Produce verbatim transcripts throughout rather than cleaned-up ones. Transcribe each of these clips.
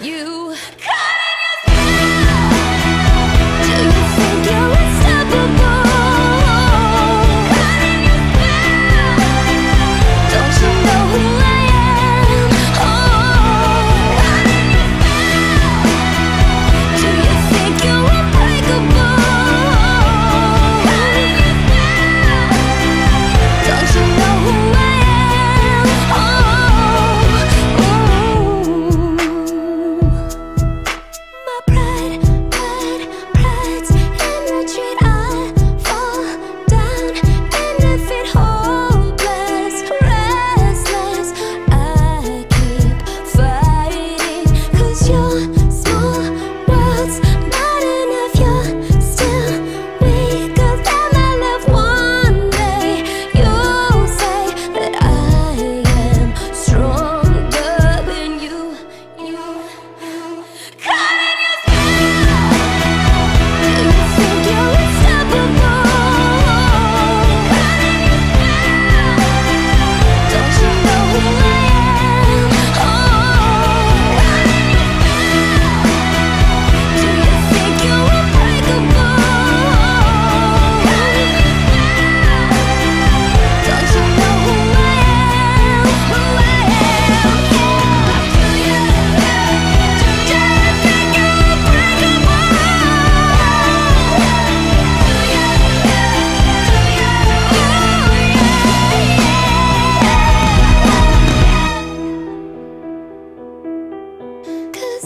you.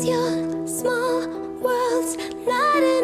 Your small world's not